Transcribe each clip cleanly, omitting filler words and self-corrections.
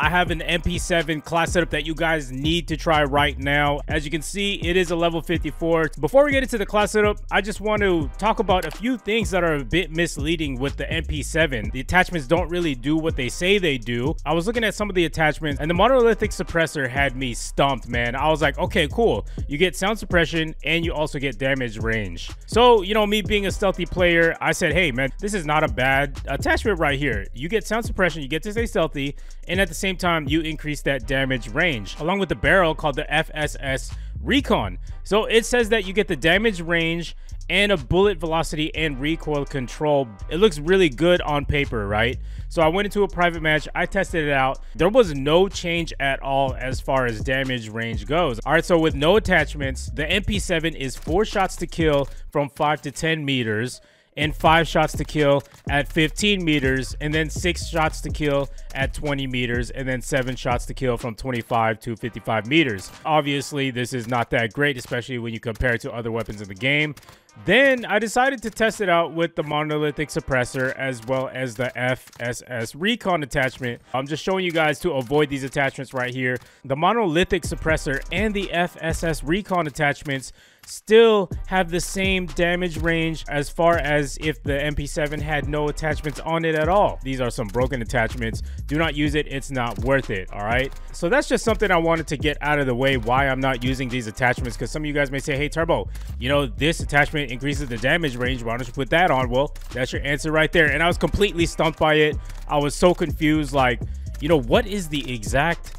I have an MP7 class setup that you guys need to try right now. As you can see, it is a level 54. Before we get into the class setup, I just want to talk about a few things that are a bit misleading with the MP7. The attachments don't really do what they say they do. I was looking at some of the attachments and the monolithic suppressor had me stumped, man. I was like, okay, cool. You get sound suppression and you also get damage range. So, you know, me being a stealthy player, I said, hey man, this is not a bad attachment right here. You get sound suppression, you get to stay stealthy, and at the same time you increase that damage range along with the barrel called the FSS Recon. So it says that you get the damage range and a bullet velocity and recoil control. It looks really good on paper, right? So I went into a private match, I tested it out. There was no change at all as far as damage range goes. All right, so with no attachments, the MP7 is 4 shots to kill from 5 to 10 meters, and 5 shots to kill at 15 meters, and then 6 shots to kill at 20 meters, and then 7 shots to kill from 25 to 55 meters. Obviously, this is not that great, especially when you compare it to other weapons in the game. Then I decided to test it out with the monolithic suppressor as well as the FSS Recon attachment. I'm just showing you guys to avoid these attachments right here. The monolithic suppressor and the FSS Recon attachments still have the same damage range as far as if the MP7 had no attachments on it at all. These are some broken attachments. Do not use it. It's not worth it. All right. So that's just something I wanted to get out of the way, why I'm not using these attachments, because some of you guys may say, hey, Turbo, you know, this attachment increases the damage range, why don't you put that on? Well, that's your answer right there. And I was completely stumped by it. I was so confused, like, you know, what is the exact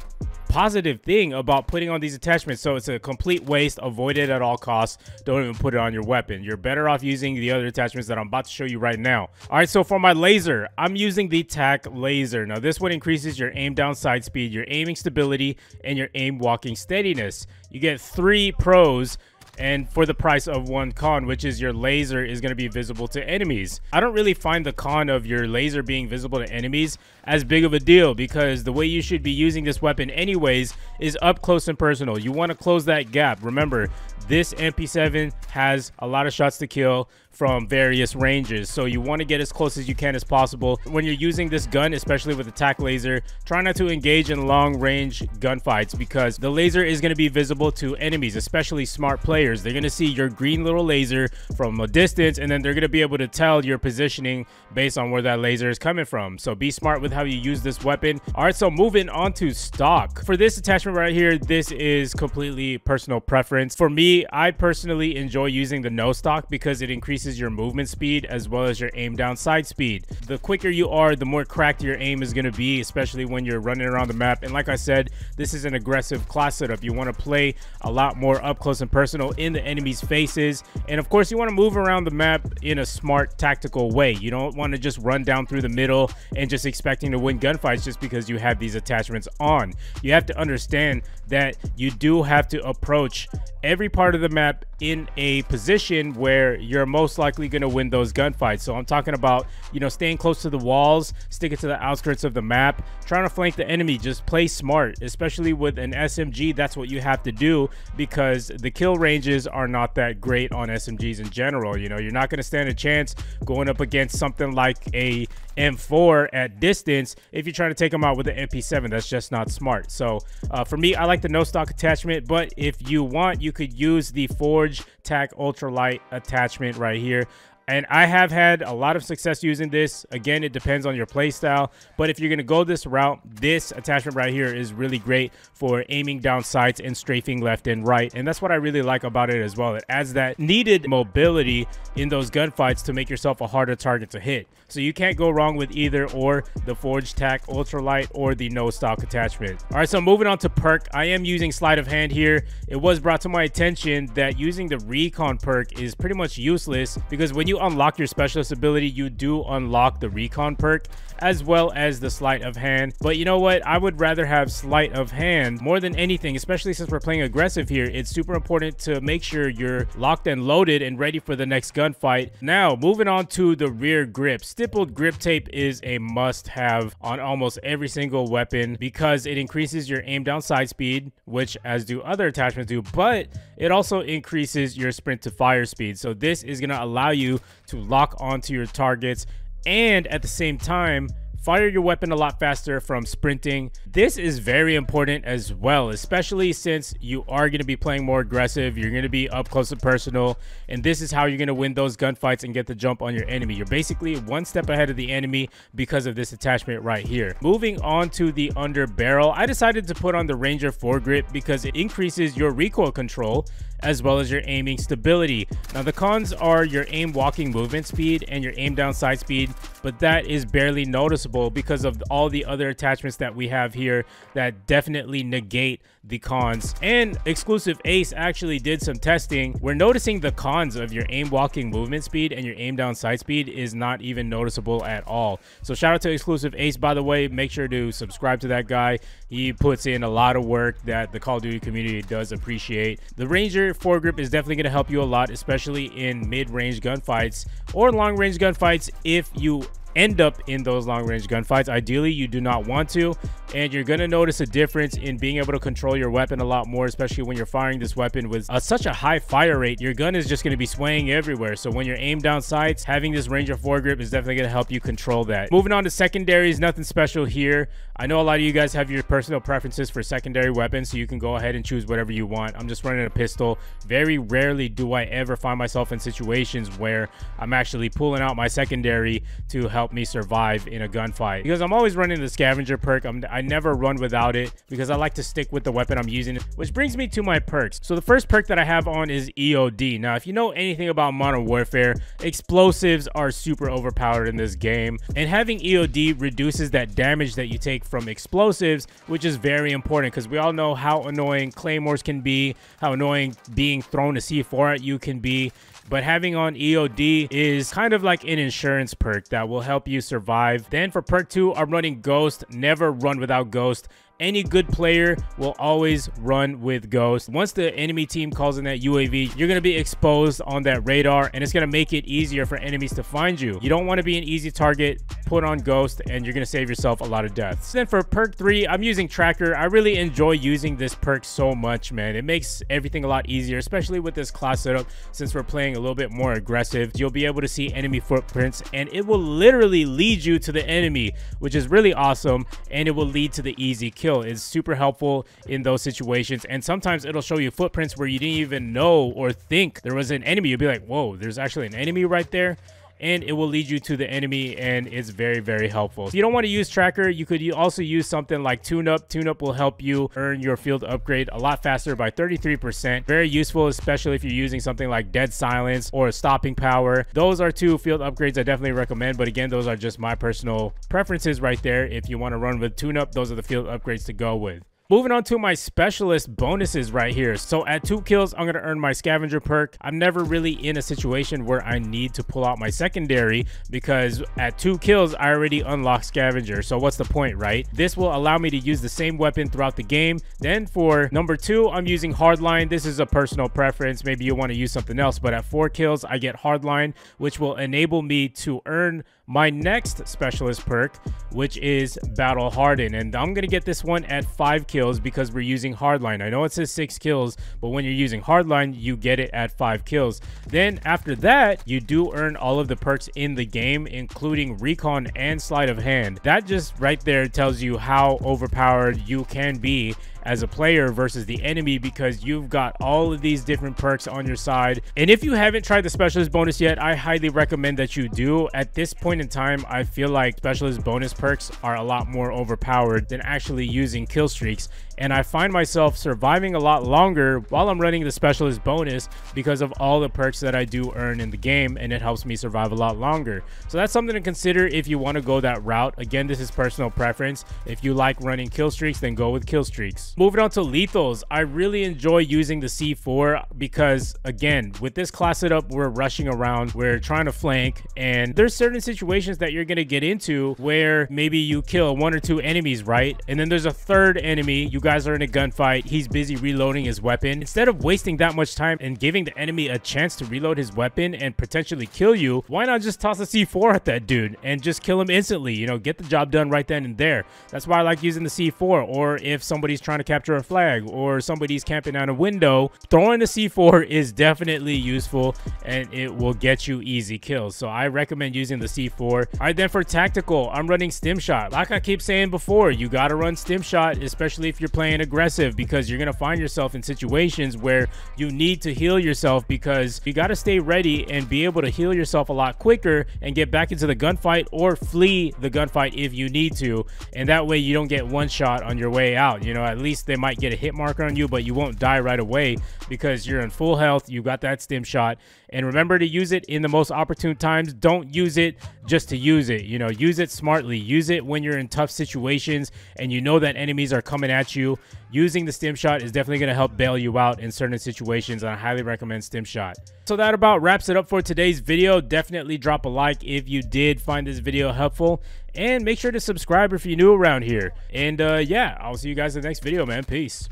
positive thing about putting on these attachments? So it's a complete waste. Avoid it at all costs. Don't even put it on your weapon. You're better off using the other attachments that I'm about to show you right now. All right, so for my laser, I'm using the Tac Laser. Now this one increases your aim down sight speed, your aiming stability, and your aim walking steadiness. You get 3 pros and for the price of 1 con, which is your laser is going to be visible to enemies. I don't really find the con of your laser being visible to enemies as big of a deal, because the way you should be using this weapon anyways is up close and personal. You want to close that gap. Remember, this MP7 has a lot of shots to kill from various ranges, so you want to get as close as you can as possible when you're using this gun, especially with the Tac Laser. Try not to engage in long range gunfights because the laser is going to be visible to enemies, especially smart players. They're going to see your green little laser from a distance, and then they're going to be able to tell your positioning based on where that laser is coming from. So be smart with how you use this weapon. All right, so moving on to stock for this attachment right here. This is completely personal preference. For me, I personally enjoy using the no stock because it increases your movement speed as well as your aim down side speed. The quicker you are, the more cracked your aim is going to be, especially when you're running around the map. And like I said, this is an aggressive class setup. You want to play a lot more up close and personal in the enemy's faces, and of course you want to move around the map in a smart tactical way. You don't want to just run down through the middle and just expecting to win gunfights just because you have these attachments on. You have to understand that you do have to approach every part of the map in a position where you're most likely going to win those gunfights. So I'm talking about, you know, staying close to the walls, sticking to the outskirts of the map, trying to flank the enemy. Just play smart, especially with an SMG. That's what you have to do, because the kill ranges are not that great on SMGs in general. You know, you're not going to stand a chance going up against something like a M4 at distance if you're trying to take them out with an MP7. That's just not smart. So for me, I like the no stock attachment, but if you want, you could use the Forge Tac Ultralight attachment right here. And I have had a lot of success using this. Again, it depends on your play style, but if you're going to go this route, this attachment right here is really great for aiming down sights and strafing left and right. And that's what I really like about it as well. It adds that needed mobility in those gunfights to make yourself a harder target to hit. So you can't go wrong with either or, the Forge Tac Ultralight or the no stock attachment. All right, so moving on to perk, I am using Sleight of Hand here. It was brought to my attention that using the Recon perk is pretty much useless, because when you unlock your specialist ability, you do unlock the Recon perk as well as the Sleight of Hand. But you know what, I would rather have Sleight of Hand more than anything, especially since we're playing aggressive here. It's super important to make sure you're locked and loaded and ready for the next gunfight. Now moving on to the rear grip, Stippled Grip Tape is a must-have on almost every single weapon because it increases your aim down side speed, which as do other attachments do, but it also increases your sprint to fire speed. So this is going to allow you to lock onto your targets and at the same time Fire your weapon a lot faster from sprinting. This is very important as well, especially since you are going to be playing more aggressive. You're going to be up close and personal, and this is how you're going to win those gunfights and get the jump on your enemy. You're basically one step ahead of the enemy because of this attachment right here. Moving on to the under barrel, I decided to put on the Ranger Foregrip because it increases your recoil control as well as your aiming stability. Now the cons are your aim walking movement speed and your aim down sight speed, but that is barely noticeable because of all the other attachments that we have here that definitely negate the cons. And Exclusive Ace actually did some testing. We're noticing the cons of your aim walking movement speed and your aim down sight speed is not even noticeable at all. So shout out to Exclusive Ace, by the way. Make sure to subscribe to that guy. He puts in a lot of work that the Call of Duty community does appreciate. The Ranger Foregrip is definitely going to help you a lot, especially in mid-range gunfights or long-range gunfights if you end up in those long-range gunfights. Ideally, you do not want to, and you're going to notice a difference in being able to control your weapon a lot more, especially when you're firing this weapon with such a high fire rate. Your gun is just going to be swaying everywhere, so when you're aimed down sights, having this Ranger Foregrip is definitely going to help you control that. Moving on to secondaries, nothing special here. I know a lot of you guys have your personal preferences for secondary weapons, so you can go ahead and choose whatever you want. I'm just running a pistol. Very rarely do I ever find myself in situations where I'm actually pulling out my secondary to help me survive in a gunfight, because I'm always running the scavenger perk. I never run without it because I like to stick with the weapon I'm using, which brings me to my perks. So the first perk that I have on is EOD. Now, if you know anything about Modern Warfare, explosives are super overpowered in this game, and having EOD reduces that damage that you take from explosives, which is very important because we all know how annoying claymores can be, how annoying being thrown a C4 at you can be. But having on EOD is kind of like an insurance perk that will help you survive. Then for perk 2, I'm running Ghost. Never run without Ghost. Any good player will always run with Ghost. Once the enemy team calls in that UAV, you're gonna be exposed on that radar, and it's gonna make it easier for enemies to find you. You don't wanna be an easy target. Put on Ghost and you're gonna save yourself a lot of deaths. Then for perk 3, I'm using Tracker. I really enjoy using this perk so much, man. It makes everything a lot easier, especially with this class setup. Since we're playing a little bit more aggressive, you'll be able to see enemy footprints and it will literally lead you to the enemy, which is really awesome, and it will lead to the easy kill. Is super helpful in those situations, and sometimes it'll show you footprints where you didn't even know or think there was an enemy. You'll be like, whoa, there's actually an enemy right there, and it will lead you to the enemy, and it's very helpful. If you don't want to use Tracker, you could also use something like TuneUp. TuneUp will help you earn your field upgrade a lot faster by 33%. Very useful, especially if you're using something like Dead Silence or Stopping Power. Those are two field upgrades I definitely recommend, but again, those are just my personal preferences right there. If you want to run with TuneUp, those are the field upgrades to go with. Moving on to my specialist bonuses right here. So at 2 kills, I'm gonna earn my scavenger perk. I'm never really in a situation where I need to pull out my secondary because at 2 kills, I already unlocked scavenger. So what's the point, right? This will allow me to use the same weapon throughout the game. Then for number 2, I'm using Hardline. This is a personal preference. Maybe you wanna use something else, but at 4 kills, I get Hardline, which will enable me to earn my next specialist perk, which is Battle Hardened. And I'm gonna get this one at 5 kills because we're using Hardline. I know it says 6 kills, but when you're using Hardline, you get it at 5 kills. Then after that, you do earn all of the perks in the game, including Recon and Sleight of Hand. That just right there tells you how overpowered you can be as a player versus the enemy, because you've got all of these different perks on your side. And if you haven't tried the specialist bonus yet, I highly recommend that you do. At this point in time, I feel like specialist bonus perks are a lot more overpowered than actually using kill streaks, and I find myself surviving a lot longer while I'm running the specialist bonus because of all the perks that I do earn in the game, and it helps me survive a lot longer. So that's something to consider if you want to go that route. Again, this is personal preference. If you like running kill streaks, then go with kill streaks. Moving on to lethals, I really enjoy using the C4 because, again, with this class setup, we're rushing around, we're trying to flank, and there's certain situations that you're going to get into where maybe you kill 1 or 2 enemies, right? And then there's a third enemy. You guys are in a gunfight. He's busy reloading his weapon. Instead of wasting that much time and giving the enemy a chance to reload his weapon and potentially kill you, why not just toss a C4 at that dude and just kill him instantly? You know, get the job done right then and there. That's why I like using the C4. Or if somebody's trying to capture a flag or somebody's camping out a window, throwing the C4 is definitely useful, and it will get you easy kills. So I recommend using the C4 C4. All right, then for tactical, I'm running Stim Shot. Like I keep saying before, you gotta run Stim Shot, especially if you're playing aggressive, because you're gonna find yourself in situations where you need to heal yourself, because you gotta stay ready and be able to heal yourself a lot quicker and get back into the gunfight or flee the gunfight if you need to. And that way you don't get one shot on your way out. You know, at least they might get a hit marker on you, but you won't die right away because you're in full health. You got that Stim Shot. And remember to use it in the most opportune times. Don't use it just to use it. You know, use it smartly. Use it when you're in tough situations and you know that enemies are coming at you. Using the Stim Shot is definitely going to help bail you out in certain situations, and I highly recommend Stim Shot. So that about wraps it up for today's video. Definitely drop a like if you did find this video helpful, and make sure to subscribe if you're new around here. And yeah, I'll see you guys in the next video, man. Peace.